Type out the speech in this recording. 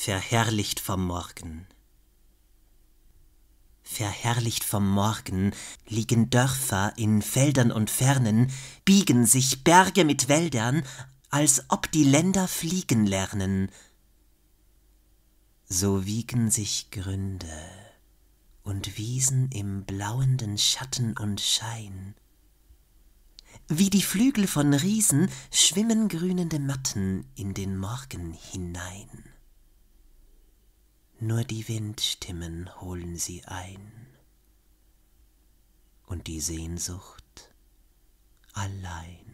verherrlicht vom Morgen. Verherrlicht vom Morgen liegen Dörfer in Feldern und Fernen, biegen sich Berge mit Wäldern, als ob die Länder fliegen lernen. So wiegen sich Gründe und Wiesen im blauenden Schatten und Schein. Wie die Flügel von Riesen schwimmen grünende Matten in den Morgen hinein. Nur die Windstimmen holen sie ein und die Sehnsucht allein.